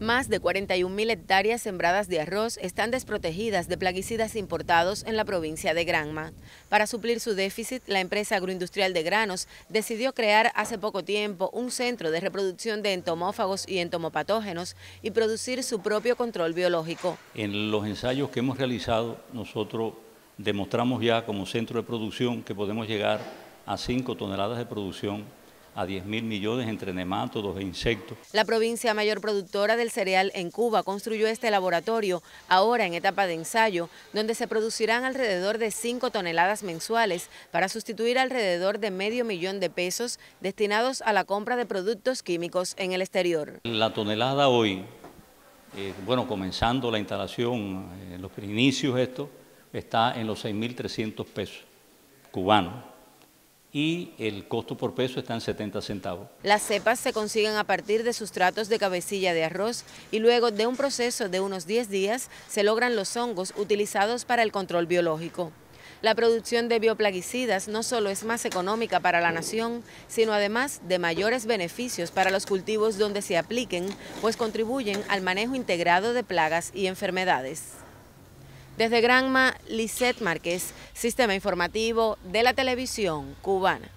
Más de 41.000 hectáreas sembradas de arroz están desprotegidas de plaguicidas importados en la provincia de Granma. Para suplir su déficit, la empresa agroindustrial de granos decidió crear hace poco tiempo un centro de reproducción de entomófagos y entomopatógenos y producir su propio control biológico. En los ensayos que hemos realizado, nosotros demostramos ya como centro de producción que podemos llegar a 5 toneladas de producción, a 10.000 millones entre nemátodos e insectos. La provincia mayor productora del cereal en Cuba construyó este laboratorio, ahora en etapa de ensayo, donde se producirán alrededor de 5 toneladas mensuales para sustituir alrededor de $500.000 de pesos destinados a la compra de productos químicos en el exterior. La tonelada hoy, bueno, comenzando la instalación, los inicios esto, está en los 6.300 pesos cubanos. Y el costo por peso está en 70 centavos. Las cepas se consiguen a partir de sustratos de cabecilla de arroz y luego de un proceso de unos 10 días se logran los hongos utilizados para el control biológico. La producción de bioplaguicidas no solo es más económica para la nación, sino además de mayores beneficios para los cultivos donde se apliquen, pues contribuyen al manejo integrado de plagas y enfermedades. Desde Granma, Liset Márquez, Sistema Informativo de la Televisión Cubana.